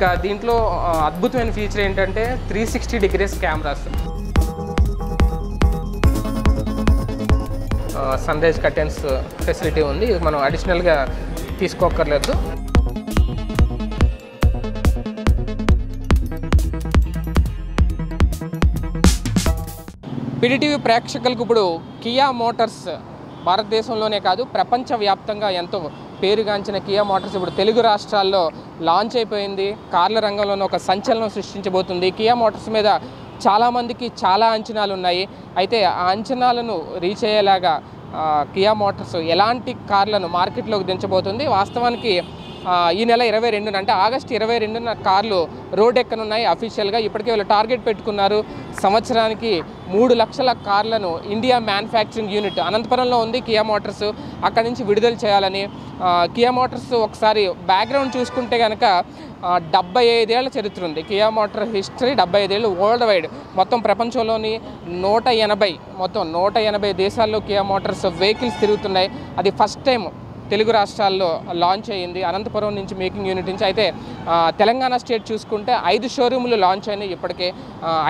ఇక దీంట్లో అద్భుతమైన ఫీచర్ ఏంటంటే 360 degrees cameras sun rise curtains facility ఉంది ఇది మనం అడిషనల్ గా తీసుకోకర్లేదు PDTV ప్రేక్షకులకు ఇప్పుడు Kia Motors భారతదేశంలోనే కాదు ప్రపంచవ్యాప్తంగా ఎంతో పేరుగాంచిన Kia Motors ఇప్పుడు తెలుగు రాష్ట్రాల్లో లాంచ్ అయిపోయింది కార్ల రంగంలోనే ఒక సంచలనం సృష్టించబోతుంది Kia Motors మీద చాలా మందికి చాలా అంచనాలు ఉన్నాయి అయితే ఆ అంచనాలను రీచ్ అయ్యేలాగా Kia Motors ఎలాంటి కార్లను మార్కెట్లోకి దించబోతుంది వాస్తవానికి ఈ నెల 22న అంటే ఆగస్టు 22న కార్లు రోడ్ ఎక్కనున్నాయి అఫీషియల్ గా ఇప్పటికే వాళ్ళు టార్గెట్ పెట్టుకున్నారు సంవత్సరానికి 3 లక్షల కార్లను ఇండియా మ్యానుఫ్యాక్చరింగ్ యూనిట్ అనంతపురంలో ఉంది Kia Motors అక్కడ నుంచి విడుదల చేయాలని Kia Motors ఒకసారి బ్యాక్ గ్రౌండ్ చూసుకుంటే గనక 75 ఏళ్ల చరిత్ర ఉంది Kia Motors హిస్టరీ 75 ఏళ్లు వరల్డ్ వైడ్ మొత్తం ప్రపంచంలోని 180 మొత్తం 180 దేశాల్లో Kia Motors వెహికల్స్ తిరుగుతున్నాయి అది ఫస్ట్ టైం తెలుగు రాష్ట్రాల్లో లాంచ్ అయ్యింది అనంతపురం నుంచి మేకింగ్ యూనిట్ నుంచి అయితే తెలంగాణ స్టేట్ చూసుకుంటే 5 షోరూమ్లు లాంచ్ అయినాయి ఇప్పటికే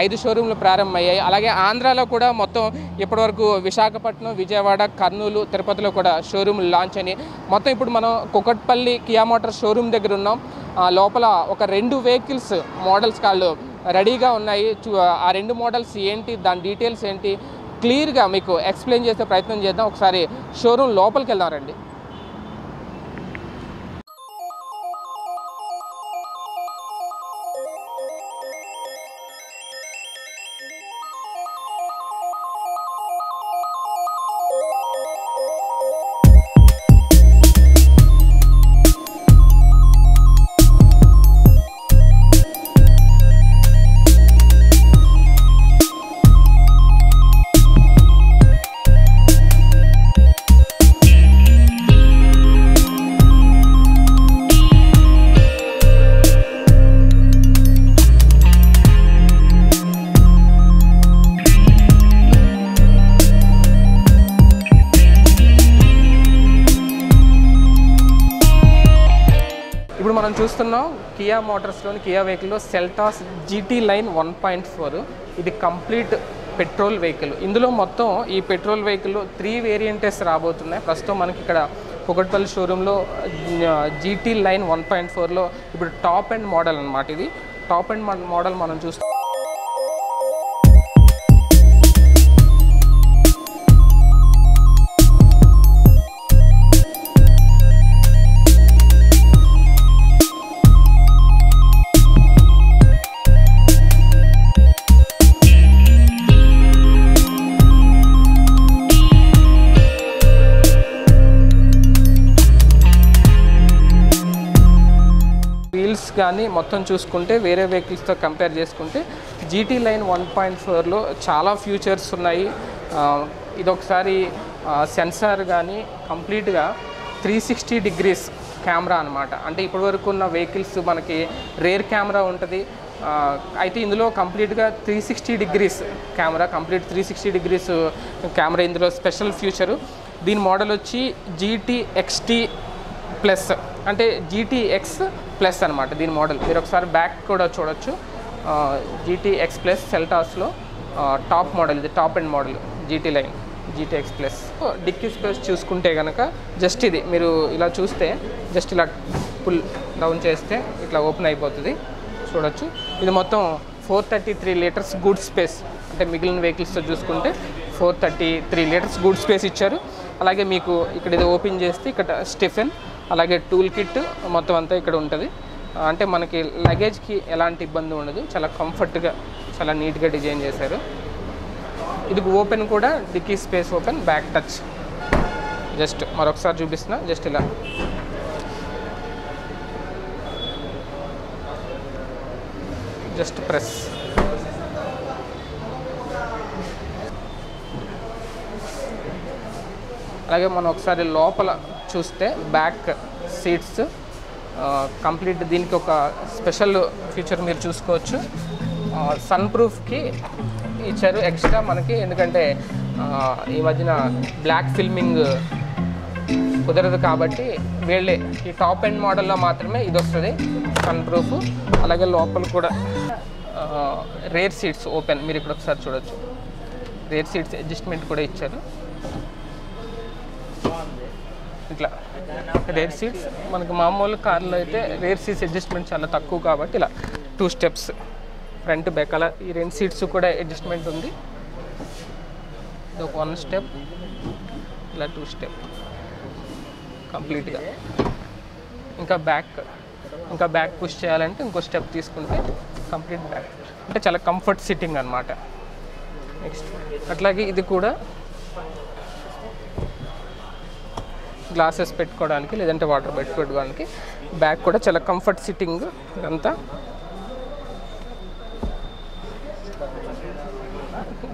5 షోరూమ్లు ప్రారంభమయ్యాయి అలాగే ఆంధ్రాలో కూడా మొత్తం ఇప్పటివరకు విశాఖపట్నం విజయవాడ కర్నూలు తిరుపతిలో కూడా షోరూమ్లు లాంచ్ అయినాయి మొత్తం ఇప్పుడు మనం కుకట్పల్లి Kia Motors షోరూమ్ దగ్గర ఉన్నాం లోపల ఒక 2 వెహికల్స్ మోడల్స్ కాళ్ళు రెడీగా ఉన్నాయి ఆ 2 మోడల్స్ ఏంటి దాని డీటెయిల్స్ ఏంటి క్లియర్గా మీకు ఎక్స్ప్లెయిన్ చేసే ప్రయత్నం చేద్దాం ఒకసారి షోరూమ్ లోపలికి వెళ్దాం రండి చూస్తున్నాం Kia Motors లోని Kia వెహికల్లో Seltos GT Line 1.4 ఇది కంప్లీట్ పెట్రోల్ వెహికల్ ఇందులో మొత్తం ఈ పెట్రోల్ వెహికల్లో 3 వేరియంట్స్ రాబోతున్నాయి ప్రస్తుతం మనకి ఇక్కడ కుకట్పల్లి షోరూంలో GT Line 1.4లో ఇప్పుడు టాప్ ఎండ్ మోడల్ అన్నమాట ఇది టాప్ ఎండ్ మోడల్ మనం చూస్తాం కానీ మొత్తం చూసుకుంటే వేరే వెహికల్స్తో కంపేర్ చేసుకుంటే GT Line 1.4లో చాలా ఫీచర్స్ ఉన్నాయి ఇదొకసారి సెన్సార్ కానీ కంప్లీట్గా 360 డిగ్రీస్ కెమెరా అన్నమాట అంటే ఇప్పటివరకు ఉన్న వెహికల్స్ మనకి రేర్ కెమెరా ఉంటుంది అయితే ఇందులో కంప్లీట్గా 360 degrees camera complete 360 degrees camera ఇందులో స్పెషల్ ఫీచరు దీని మోడల్ వచ్చి GT-X Plus అంటే GT-X Plus అన్నమాట దీని మోడల్ మీరు ఒకసారి బ్యాక్ కూడా చూడొచ్చు GT-X Plus సెల్టాస్లో టాప్ మోడల్ ఇది top and model GT Line GT-X Plus dickey space చూసుకుంటే కనుక జస్ట్ ఇది మీరు ఇలా చూస్తే జస్ట్ ఇలా పుల్ డౌన్ చేస్తే ఇట్లా ఓపెన్ అయిపోతుంది చూడొచ్చు ఇది మొత్తం 433 లీటర్స్ గుడ్ స్పేస్ అంటే మిగిలిన వెహికల్స్తో చూసుకుంటే 433 లీటర్స్ గుడ్ స్పేస్ ఇచ్చారు అలాగే మీకు ఇక్కడ ఇది ఓపెన్ చేస్తే ఇక్కడ స్టిఫెన్ అలాగే టూల్ కిట్ మొత్తం అంతా ఇక్కడ ఉంటుంది అంటే మనకి లగేజ్కి ఎలాంటి ఇబ్బంది ఉండదు చాలా కంఫర్ట్గా చాలా నీట్గా డిజైన్ చేశారు ఇది ఓపెన్ కూడా dickey space open back touch just మరొకసారి చూపిస్తున్నా జస్ట్ ఇలా జస్ట్ ప్రెస్ అలాగే మనం ఒకసారి లోపల చూస్తే బ్యాక్ సీట్స్ కంప్లీట్ దీనికి ఒక స్పెషల్ ఫీచర్ మీరు చూసుకోవచ్చు సన్ ప్రూఫ్కి ఇచ్చారు ఎక్స్ట్రా మనకి ఎందుకంటే ఈ మధ్యన బ్లాక్ ఫిల్మింగ్ కుదరదు కాబట్టి వీళ్ళే ఈ టాప్ ఎండ్ మోడల్ లో మాత్రమే ఇది వస్తది సన్ ప్రూఫ్ అలాగే లోపల కూడా రేర్ సీట్స్ ఓపెన్ మీరు ఇక్కడ ఒకసారి చూడొచ్చు రేర్ సీట్స్ అడ్జస్ట్మెంట్ కూడా ఇచ్చారు ఇట్లా రేర్ సీట్స్ మనకు మామూలు కార్ లో అయితే రేర్ సీట్స్ అడ్జస్ట్మెంట్ చాలా తక్కువ కాబట్టి ఇలా టూ స్టెప్స్ ఫ్రంట్ బ్యాక్ అలా ఈ రెండు సీట్స్ కూడా అడ్జస్ట్మెంట్ ఉంది ఇది ఒక వన్ స్టెప్ ఇలా టూ స్టెప్ కంప్లీట్ గా ఇంకా బ్యాక్ పుష్ చేయాలంటే ఇంకో స్టెప్ తీసుకుంటే కంప్లీట్ బ్యాక్ అంటే చాలా కంఫర్ట్ సిట్టింగ్ అన్నమాట నెక్స్ట్ అట్లాగే ఇది కూడా గ్లాసెస్ పెట్టుకోవడానికి లేదంటే వాటర్ పెట్టుకోవడానికి బ్యాక్ కూడా చాలా కంఫర్ట్ సిట్టింగ్ అంతా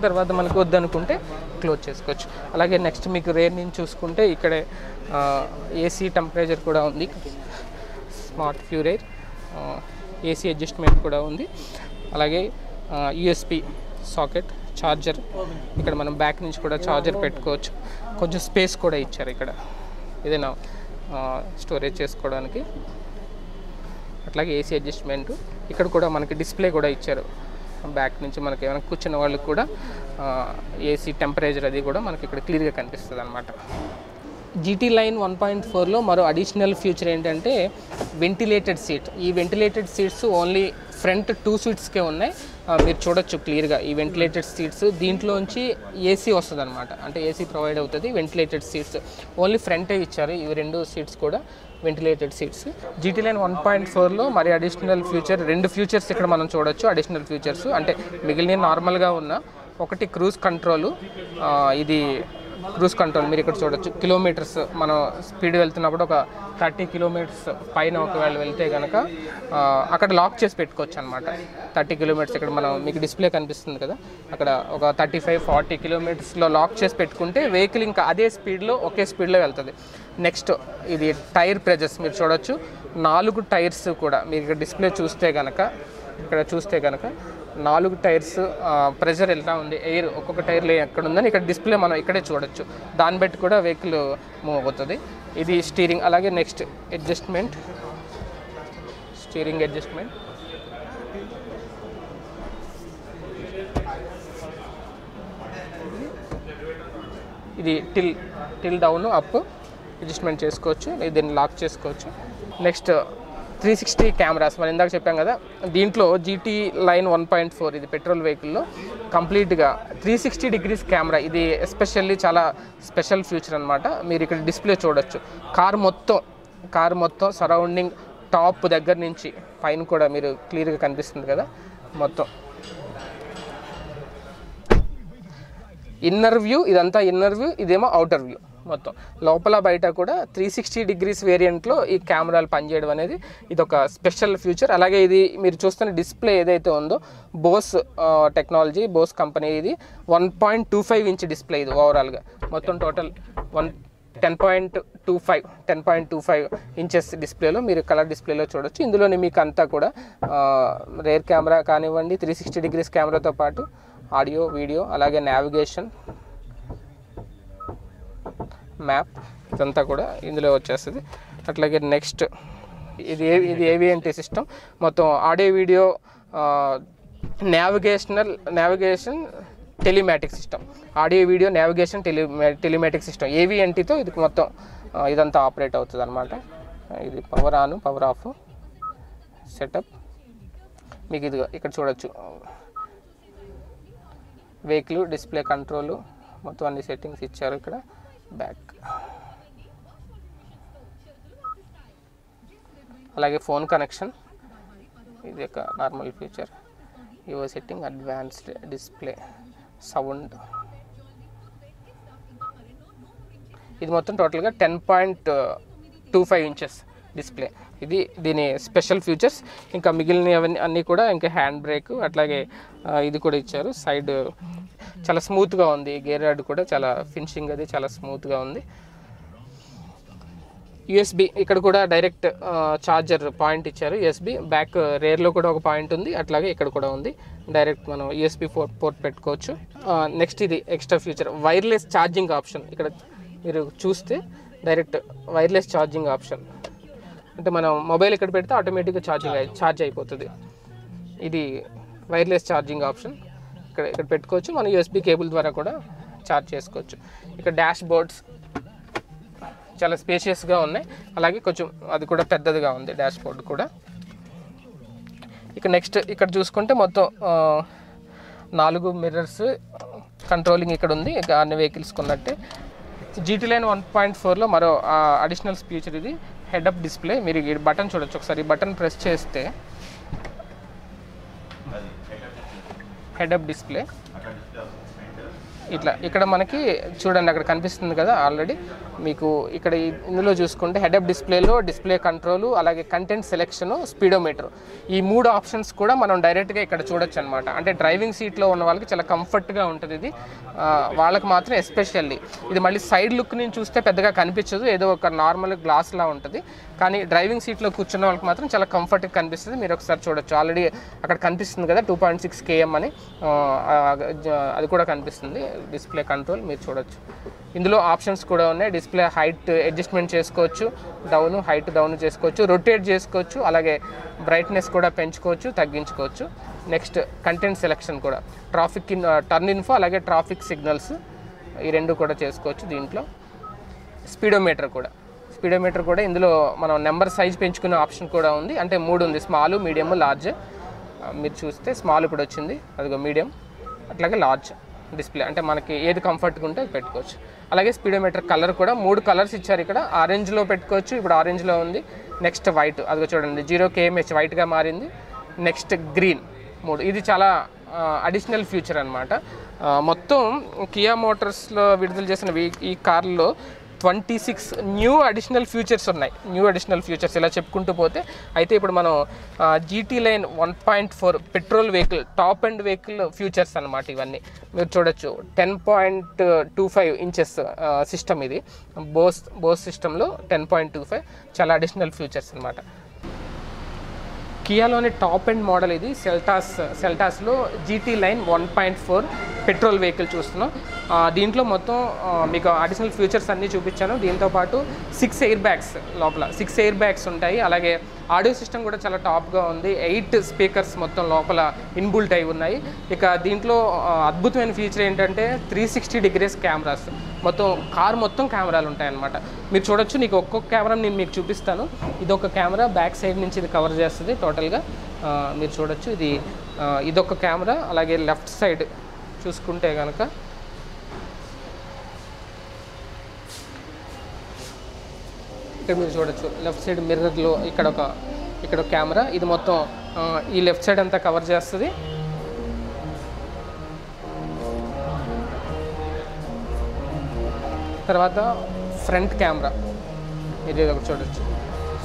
తర్వాత మనకు వద్దనుకుంటే క్లోజ్ చేసుకోవచ్చు అలాగే నెక్స్ట్ మీకు రేర్ నుంచి చూసుకుంటే ఇక్కడే ఏసీ టెంపరేచర్ కూడా ఉంది smart pure air AC adjustment కూడా ఉంది అలాగే యూఎస్పి సాకెట్ ఛార్జర్ ఇక్కడ మనం బ్యాక్ నుంచి కూడా ఛార్జర్ పెట్టుకోవచ్చు కొంచెం స్పేస్ కూడా ఇచ్చారు ఇక్కడ ఏదైనా స్టోరేజ్ చేసుకోవడానికి అట్లాగే ఏసీ అడ్జస్ట్మెంట్ ఇక్కడ కూడా మనకి డిస్ప్లే కూడా ఇచ్చారు బ్యాక్ నుంచి మనకి ఏమైనా కూర్చున్న వాళ్ళకి కూడా ఏసీ టెంపరేచర్ అది కూడా మనకి ఇక్కడ క్లియర్గా కనిపిస్తుంది అనమాట జీటీ లైన్ 1.4లో మరో అడిషనల్ ఫీచర్ ఏంటంటే వెంటిలేటెడ్ సీట్ ఈ ventilated seats only front two సీట్స్కే ఉన్నాయి మీరు చూడొచ్చు క్లియర్గా ఈ వెంటిలేటెడ్ సీట్స్ దీంట్లోంచి ఏసీ వస్తుంది అనమాట అంటే ఏసీ ప్రొవైడ్ అవుతుంది వెంటిలేటెడ్ సీట్స్ ఓన్లీ ఫ్రంటే ఇచ్చారు ఇవి రెండు సీట్స్ కూడా వెంటిలేటెడ్ సీట్స్ జీటీ లైన్ 1.4లో మరి అడిషనల్ ఫ్యూచర్ రెండు ఫ్యూచర్స్ ఇక్కడ మనం చూడొచ్చు అడిషనల్ ఫ్యూచర్స్ అంటే మిగిలిన నార్మల్గా ఉన్న ఒకటి క్రూజ్ కంట్రోలు ఇది క్రూజ్ కంట్రోల్ మీరు ఇక్కడ చూడొచ్చు కిలోమీటర్స్ మనం స్పీడ్ వెళ్తున్నప్పుడు ఒక 30 కిలోమీటర్స్ పైన ఒకవేళ వెళ్తే కనుక అక్కడ లాక్ చేసి పెట్టుకోవచ్చు అనమాట 30 కిలోమీటర్స్ ఇక్కడ మనం మీకు డిస్ప్లే కనిపిస్తుంది కదా అక్కడ ఒక 35-40 కిలోమీటర్స్లో లాక్ చేసి పెట్టుకుంటే వెహికల్ ఇంకా అదే స్పీడ్లో ఒకే స్పీడ్లో వెళ్తుంది నెక్స్ట్ ఇది టైర్ ప్రెజర్స్ మీరు చూడొచ్చు 4 టైర్స్ కూడా మీరు ఇక్కడ డిస్ప్లే చూస్తే కనుక ఇక్కడ 4 టైర్స్ ప్రెజర్ ఎలా ఉంది ఎయిర్ ఒక్కొక్క టైర్లో ఎక్కడ ఉందని ఇక్కడ డిస్ప్లే మనం ఇక్కడే చూడొచ్చు దాన్ని బట్టి కూడా వెహికల్ మూవ్ అవుతుంది ఇది స్టీరింగ్ అలాగే నెక్స్ట్ అడ్జస్ట్మెంట్ స్టీరింగ్ అడ్జస్ట్మెంట్ ఇది టిల్ డౌన్ అప్ అడ్జస్ట్మెంట్ చేసుకోవచ్చు దీన్ని లాక్ చేసుకోవచ్చు నెక్స్ట్ 360 కెమెరాస్ మనం ఇందాక చెప్పాం కదా దీంట్లో జీటీ లైన్ 1.4 ఇది పెట్రోల్ వెహికల్లో కంప్లీట్గా 360 డిగ్రీస్ కెమెరా ఇది ఎస్పెషల్లీ చాలా స్పెషల్ ఫ్యూచర్ అనమాట మీరు ఇక్కడ డిస్ప్లే చూడొచ్చు కార్ మొత్తం సరౌండింగ్ టాప్ దగ్గర నుంచి పైన కూడా మీరు క్లియర్గా కనిపిస్తుంది కదా మొత్తం ఇన్నర్ వ్యూ ఇదంతా ఇన్నర్ వ్యూ ఇదేమో అవుటర్ వ్యూ మొత్తం లోపల బయట కూడా 360 డిగ్రీస్ వేరియంట్లో ఈ కెమెరాలు పనిచేయడం అనేది ఇదొక స్పెషల్ ఫ్యూచర్ అలాగే ఇది మీరు చూస్తున్న డిస్ప్లే ఏదైతే ఉందో బోస్ టెక్నాలజీ బోస్ కంపెనీ ఇది 1.25 ఇంచ్ డిస్ప్లే ఇది ఓవరాల్గా మొత్తం టోటల్ 10.25 ఇంచెస్ డిస్ప్లేలో మీరు కలర్ డిస్ప్లేలో చూడొచ్చు ఇందులోనే మీకు అంతా కూడా రేర్ కెమెరా కానివ్వండి 360 డిగ్రీస్ కెమెరాతో పాటు ఆడియో వీడియో అలాగే నావిగేషన్ మ్యాప్ ఇదంతా కూడా ఇందులో వచ్చేస్తుంది అట్లాగే నెక్స్ట్ ఇది ఏవిఎన్టీ సిస్టమ్ మొత్తం audio video navigation telematic system audio video navigation telematic system ఏవిఎన్టీతో ఇది మొత్తం ఇదంతా ఆపరేట్ అవుతుంది అనమాట ఇది power on power off setup మీకు ఇది ఇక్కడ చూడొచ్చు వెహికల్ డిస్ప్లే కంట్రోలు మొత్తం అన్ని సెట్టింగ్స్ ఇచ్చారు ఇక్కడ బ్యాక్ అలాగే ఫోన్ కనెక్షన్ ఇది ఒక నార్మల్ ఫీచర్ యువ సెట్టింగ్ అడ్వాన్స్డ్ డిస్ప్లే సౌండ్ ఇది మొత్తం టోటల్గా 10.25 ఇంచెస్ డిస్ప్లే ఇది దీని స్పెషల్ ఫీచర్స్ ఇంకా మిగిలినవన్నీ అన్నీ కూడా ఇంకా హ్యాండ్ బ్రేక్ అట్లాగే ఇది కూడా ఇచ్చారు సైడ్ చాలా స్మూత్గా ఉంది గేర్ రాడ్ కూడా చాలా ఫినిషింగ్ అది చాలా స్మూత్గా ఉంది యూఎస్బి ఇక్కడ కూడా డైరెక్ట్ ఛార్జర్ పాయింట్ ఇచ్చారు యూఎస్బి బ్యాక్ రేర్లో కూడా ఒక పాయింట్ ఉంది అట్లాగే ఇక్కడ కూడా ఉంది డైరెక్ట్ మనం యూఎస్బి పోర్ట్ పెట్టుకోవచ్చు నెక్స్ట్ ఇది extra future wireless charging option ఇక్కడ మీరు చూస్తే direct wireless charging option. అంటే మనం మొబైల్ ఇక్కడ పెడితే ఆటోమేటిక్గా ఛార్జ్ అయిపోతుంది. ఇది వైర్లెస్ ఛార్జింగ్ ఆప్షన్. ఇక్కడ పెట్టుకోవచ్చు, మనం USB కేబుల్ ద్వారా కూడా ఛార్జ్ చేసుకోవచ్చు. ఇక్కడ డాష్ బోర్డ్స్ చాలా స్పేషియస్గా ఉన్నాయి, అలాగే కొంచెం అది కూడా పెద్దదిగా ఉంది డాష్ బోర్డ్ కూడా. ఇక నెక్స్ట్ ఇక్కడ చూసుకుంటే మొత్తం 4 మిర్రర్స్ కంట్రోలింగ్ ఇక్కడ ఉంది ఇక అన్ని వెహికల్స్కి ఉన్నట్టే. GT Line 1.4లో మరో అడిషనల్స్ ఫీచర్ ఇది హెడ్-అప్ డిస్ప్లే. మీరు ఈ బటన్ చూడొచ్చు, ఒకసారి ఈ బటన్ ప్రెస్ చేస్తే హెడ్-అప్ డిస్ప్లే ఇట్లా ఇక్కడ మనకి చూడండి అక్కడ కనిపిస్తుంది కదా ఆల్రెడీ. మీకు ఇక్కడ ఇందులో చూసుకుంటే హెడ్-అప్ డిస్ప్లేలో డిస్ప్లే కంట్రోలు, అలాగే కంటెంట్ సెలెక్షను, స్పీడోమీటర్, ఈ 3 ఆప్షన్స్ కూడా మనం డైరెక్ట్గా ఇక్కడ చూడొచ్చు అనమాట. అంటే డ్రైవింగ్ సీట్లో ఉన్న వాళ్ళకి చాలా కంఫర్ట్గా ఉంటుంది ఇది, వాళ్ళకి మాత్రం ఎస్పెషల్లీ. ఇది మళ్ళీ సైడ్ లుక్ నుంచి చూస్తే పెద్దగా కనిపించదు, ఏదో ఒక నార్మల్ గ్లాస్లా ఉంటుంది, కానీ డ్రైవింగ్ సీట్లో కూర్చున్న వాళ్ళకి మాత్రం చాలా కంఫర్ట్గా కనిపిస్తుంది. మీరు ఒకసారి చూడొచ్చు, ఆల్రెడీ అక్కడ కనిపిస్తుంది కదా 2.6 km అని, అది కూడా కనిపిస్తుంది డిస్ప్లే కంట్రోల్. మీరు చూడొచ్చు ఇందులో ఆప్షన్స్ కూడా ఉన్నాయి, డిస్ప్లే హైట్ అడ్జస్ట్మెంట్ చేసుకోవచ్చు, డౌన్ హైట్ డౌన్ చేసుకోవచ్చు, రొటేట్ చేసుకోవచ్చు, అలాగే బ్రైట్నెస్ కూడా పెంచుకోవచ్చు తగ్గించుకోవచ్చు. నెక్స్ట్ కంటెంట్ సెలెక్షన్ కూడా, ట్రాఫిక్ టర్న్ ఇన్ఫో అలాగే ట్రాఫిక్ సిగ్నల్స్ ఈ 2 కూడా చేసుకోవచ్చు దీంట్లో. స్పీడోమీటర్ కూడా ఇందులో మనం నెంబర్ సైజ్ పెంచుకునే ఆప్షన్ కూడా ఉంది. అంటే 3 ఉంది, స్మాల్, మీడియం, లార్జ్. మీరు చూస్తే స్మాల్ ఇప్పుడు వచ్చింది, అదిగో మీడియం, అట్లాగే లార్జ్ డిస్ప్లే. అంటే మనకి ఏది కంఫర్ట్గా ఉంటే అది పెట్టుకోవచ్చు. అలాగే స్పీడోమీటర్ కలర్ కూడా 3 కలర్స్ ఇచ్చారు ఇక్కడ, ఆరెంజ్లో పెట్టుకోవచ్చు, ఇప్పుడు ఆరెంజ్లో ఉంది. నెక్స్ట్ వైట్, అదిగో చూడండి 0 km వైట్గా మారింది. Next green 3. ఇది చాలా అడిషనల్ ఫ్యూచర్ అనమాట. మొత్తం కియా మోటార్స్లో విడుదల చేసిన ఈ కార్లో 26 న్యూ అడిషనల్ ఫీచర్స్ ఉన్నాయి. ఇలా చెప్పుకుంటూ పోతే అయితే ఇప్పుడు మనం GT Line 1.4 petrol vehicle top end vehicle features అన్నమాట ఇవన్నీ. మీరు చూడొచ్చు 10.25 inches సిస్టమ్ ఇది, బోస్ సిస్టంలో 10.25 చాలా అడిషనల్ ఫీచర్స్ అన్నమాట. కియాలోని టాప్ అండ్ మోడల్ ఇది సెల్టాస్లో GT Line 1.4 పెట్రోల్ వెహికల్ చూస్తున్నాం. దీంట్లో మొత్తం మీకు అడిషనల్ ఫీచర్స్ అన్నీ చూపించాను. దీంతోపాటు 6 ఎయిర్ బ్యాగ్స్ లోపల, 6 ఎయిర్ బ్యాగ్స్ ఉంటాయి. అలాగే ఆడియో సిస్టమ్ కూడా చాలా టాప్గా ఉంది. 8 స్పీకర్స్ మొత్తం లోపల ఇన్బుల్ట్ అయి ఉన్నాయి. ఇక దీంట్లో అద్భుతమైన ఫీచర్ ఏంటంటే 360 degrees కెమెరాస్, మొత్తం కార్ మొత్తం కెమెరాలు ఉంటాయన్నమాట. మీరు చూడొచ్చు, నీకు ఒక్కొక్క కెమెరా నేను మీకు చూపిస్తాను. ఇదొక కెమెరా బ్యాక్ సైడ్ నుంచి ఇది కవర్ చేస్తుంది టోటల్గా. మీరు చూడొచ్చు ఇదొక కెమెరా. అలాగే లెఫ్ట్ సైడ్ చూసుకుంటే కనుక ఇక్కడ మీరు చూడొచ్చు లెఫ్ట్ సైడ్ మిర్రర్లో ఇక్కడ ఒక కెమెరా, ఇది మొత్తం ఈ లెఫ్ట్ సైడ్ అంతా కవర్ చేస్తుంది. తర్వాత ఫ్రంట్ కెమెరా, ఇది ఒకటి చూడొచ్చు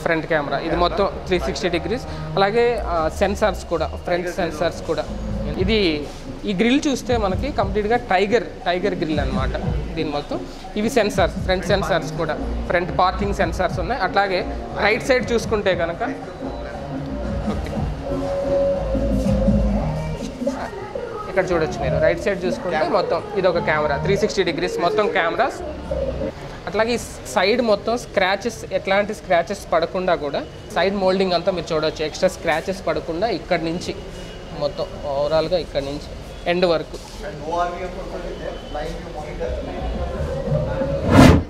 ఫ్రంట్ కెమెరా, ఇది మొత్తం 360 degrees. అలాగే సెన్సార్స్ కూడా, ఫ్రంట్ సెన్సార్స్ కూడా. ఇది ఈ గ్రిల్ చూస్తే మనకి కంప్లీట్గా టైగర్ గ్రిల్ అనమాట దీని మొత్తం. ఇవి సెన్సార్స్, ఫ్రంట్ సెన్సార్స్ కూడా, ఫ్రంట్ పార్కింగ్ సెన్సార్స్ ఉన్నాయి. అట్లాగే రైట్ సైడ్ చూసుకుంటే కనుక ఇక్కడ చూడొచ్చు మీరు రైట్ సైడ్ చూసుకుంటే మొత్తం ఇదొక కెమెరా, 360 degrees మొత్తం కెమెరాస్. అట్లాగే సైడ్ మొత్తం స్క్రాచెస్, ఎట్లాంటి స్క్రాచెస్ పడకుండా కూడా సైడ్ మోల్డింగ్ అంతా మీరు చూడవచ్చు. ఎక్స్ట్రా స్క్రాచెస్ పడకుండా ఇక్కడ నుంచి మొత్తం ఓవరాల్గా ఇక్కడ నుంచి ఎండ్ వరకు.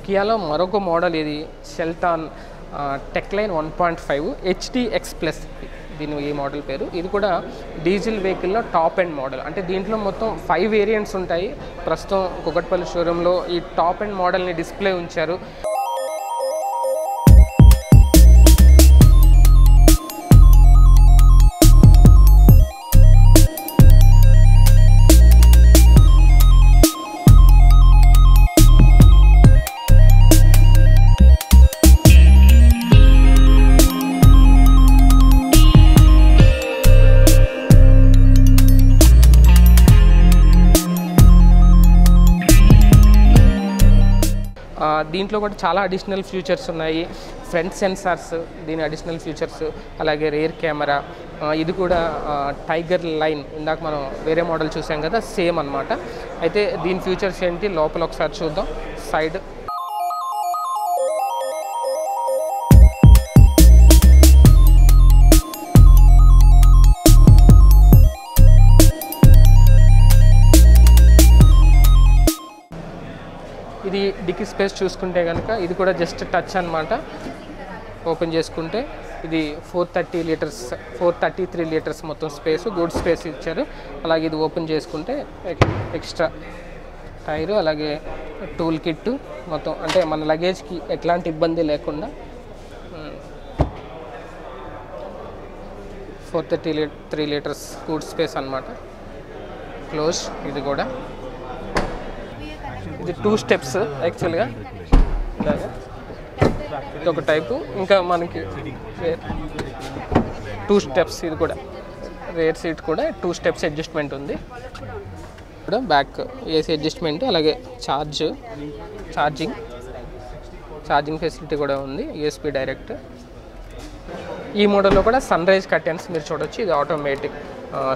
కియాలో మరొక మోడల్ ఇది సెల్టాన్ టెక్ లైన్ 1.5 HDX+, దీని ఈ మోడల్ పేరు. ఇది కూడా డీజిల్ వెహికల్లో టాప్ అండ్ మోడల్. అంటే దీంట్లో మొత్తం 5 వేరియంట్స్ ఉంటాయి. ప్రస్తుతం కుకట్పల్లి షోరూంలో ఈ టాప్ అండ్ మోడల్ని డిస్ప్లే ఉంచారు. దీంట్లో కూడా చాలా అడిషనల్ ఫీచర్స్ ఉన్నాయి. ఫ్రంట్ సెన్సార్స్, దీని అడిషనల్ ఫీచర్స్, అలాగే రేర్ కెమెరా. ఇది కూడా టైగర్ లైన్, ఇందాక మనం వేరే మోడల్ చూసాం కదా సేమ్ అనమాట. అయితే దీని ఫీచర్స్ ఏంటి లోపల ఒకసారి చూద్దాం. సైడ్ ఇది డిక్కీ స్పేస్ చూసుకుంటే గనుక ఇది కూడా జస్ట్ టచ్ అన్నమాట ఓపెన్ చేసుకుంటే ఇది 433 లీటర్స్ మొత్తం స్పేస్ గుడ్ స్పేస్ ఇచ్చారు అలాగే ఇది ఓపెన్ చేసుకుంటే ఎక్స్ట్రా టైర్ అలాగే టూల్ కిట్ మొత్తం అంటే మన లగేజ్ కి ఎట్లాంటి ఇబ్బంది లేకుండా 433 లీటర్స్ గుడ్ స్పేస్ అన్నమాట క్లోజ్ ఇది కూడా ఇది 2 స్టెప్స్ యాక్చువల్ గా అలాగా ఒక టైపు ఇంకా మనకి 2 స్టెప్స్ ఇది కూడా రేర్ సీట్ కూడా 2 స్టెప్స్ అడ్జస్ట్మెంట్ ఉంది ఇప్పుడు బ్యాక్ ఏసీ అడ్జస్ట్మెంట్ అలాగే ఛార్జింగ్ ఫెసిలిటీ కూడా ఉంది యూఎస్బి డైరెక్ట్ ఈ మోడల్లో కూడా సన్ రైజ్ కర్టెన్స్ మీరు చూడొచ్చు ఇది automatic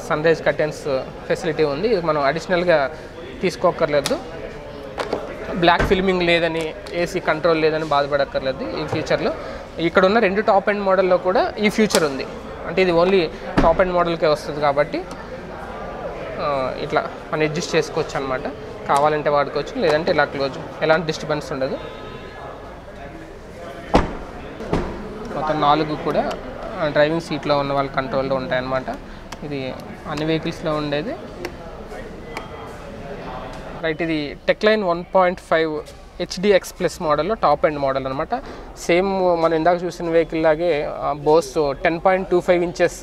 sun rise curtains facility ఉంది ఇది మనం అడిషనల్గా తీసుకోకర్లేదు బ్లాక్ ఫిల్మింగ్ లేదని ఏసీ కంట్రోల్ లేదని బాధపడక్కర్లేదు ఈ ఫ్యూచర్లో ఇక్కడ ఉన్న 2 టాప్ ఎండ్ మోడల్లో కూడా ఈ ఫ్యూచర్ ఉంది అంటే ఇది ఓన్లీ టాప్ ఎండ్ మోడల్కే వస్తుంది కాబట్టి ఇట్లా మనం అడ్జస్ట్ చేసుకోవచ్చు అనమాట కావాలంటే వాడుకోవచ్చు లేదంటే ఇలా క్లోజ్ ఎలాంటి డిస్టర్బెన్స్ ఉండదు మొత్తం 4 కూడా డ్రైవింగ్ సీట్లో ఉన్న వాళ్ళ కంట్రోల్లో ఉంటాయన్నమాట ఇది అన్ని వెహికల్స్లో ఉండేది రైట్ ఇది టెక్ లైన్ 1.5 HDX Plus మోడల్లో టాప్ ఎండ్ మోడల్ అనమాట సేమ్ మనం ఇందాక చూసిన వెహికల్ లాగే బోస్ 10.25 ఇంచెస్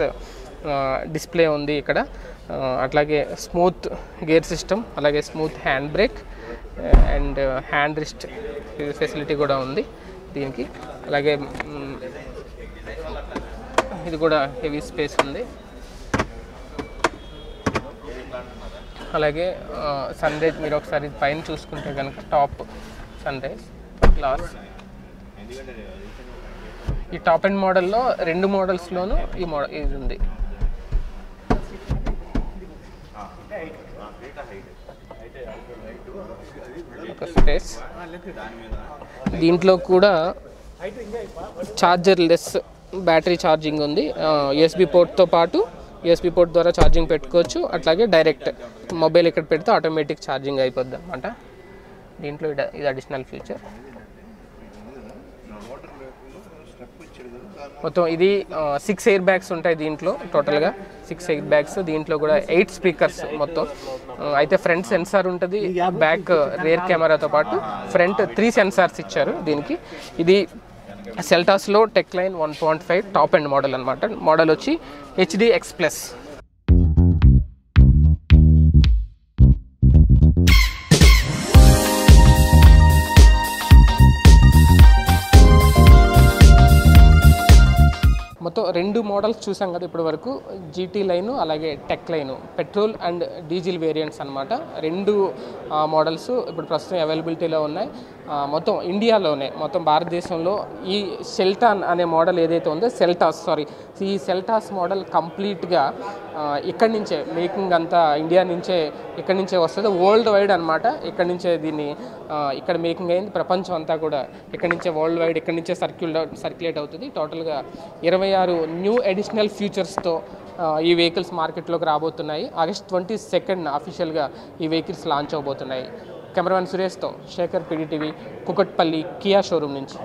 డిస్ప్లే ఉంది ఇక్కడ అట్లాగే స్మూత్ గేర్ సిస్టమ్ అలాగే smooth hand brake and hand rest facility కూడా ఉంది దీనికి అలాగే ఇది కూడా హెవీ స్పేస్ ఉంది అలాగే సన్ రైజ్ మీరు ఒకసారి పైన చూసుకుంటే కనుక టాప్ సన్ రైజ్ క్లాస్ ఈ టాప్ ఎండ్ మోడల్లో 2 మోడల్స్లోనూ ఈ మోడల్ ఇది ఉంది స్పేస్ దీంట్లో కూడా ఛార్జర్ లెస్ బ్యాటరీ ఛార్జింగ్ ఉంది యూఎస్బీ పోర్ట్తో పాటు యూఎస్బీ పోర్ట్ ద్వారా ఛార్జింగ్ పెట్టుకోవచ్చు అట్లాగే డైరెక్ట్ మొబైల్ ఇక్కడ పెడితే ఆటోమేటిక్ ఛార్జింగ్ అయిపోద్ది అనమాట దీంట్లో ఇది అడిషనల్ ఫీచర్ మొత్తం ఇది 6 ఎయిర్ బ్యాగ్స్ ఉంటాయి దీంట్లో టోటల్గా 6 ఎయిర్ బ్యాగ్స్ దీంట్లో కూడా 8 స్పీకర్స్ మొత్తం అయితే ఫ్రంట్ సెన్సార్ ఉంటుంది బ్యాక్ రేర్ కెమెరాతో పాటు ఫ్రంట్ 3 సెన్సార్స్ ఇచ్చారు దీనికి ఇది సెల్టాస్లో tech line 1.5 top end model అనమాట మోడల్ వచ్చి HDX Plus మొత్తం 2 మోడల్స్ చూసాం కదా ఇప్పటి వరకు జీటీ లైను అలాగే tech line petrol and diesel variants అనమాట 2 మోడల్స్ ఇప్పుడు ప్రస్తుతం అవైలబిలిటీలో ఉన్నాయి మొత్తం ఇండియాలోనే మొత్తం భారతదేశంలో ఈ సెల్టాన్ అనే మోడల్ ఏదైతే ఉందో సెల్టాస్ మోడల్ కంప్లీట్గా ఇక్కడి నుంచే మేకింగ్ అంతా ఇండియా నుంచే ఇక్కడి నుంచే వస్తుంది వరల్డ్ వైడ్ అనమాట ఇక్కడి నుంచే దీన్ని ఇక్కడ మేకింగ్ అయింది ప్రపంచం అంతా కూడా ఇక్కడి నుంచే వరల్డ్ వైడ్ ఇక్కడి నుంచే సర్క్యులేట్ అవుతుంది టోటల్గా 26 న్యూ అడిషనల్ ఫీచర్స్తో ఈ వెహికల్స్ మార్కెట్లోకి రాబోతున్నాయి ఆగస్ట్ 22న అఫీషియల్గా ఈ వెహికల్స్ లాంచ్ అవబోతున్నాయి కెమెరామెన్ సురేష్తో Shekhar PDTV Kukatpally Kia showroom నుంచి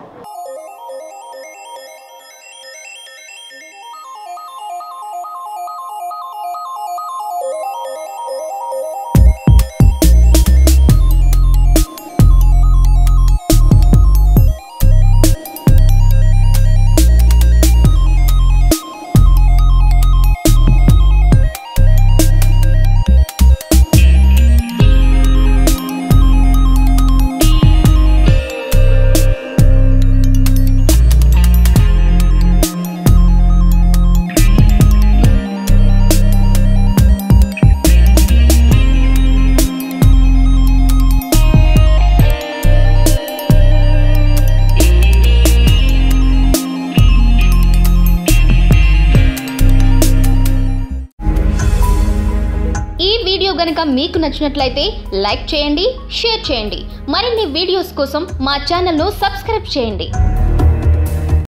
మీకు నచ్చినట్లయితే లైక్ చేయండి, షేర్ చేయండి. మరిన్ని వీడియోస్ కోసం మా ఛానల్ను సబ్స్క్రైబ్ చేయండి.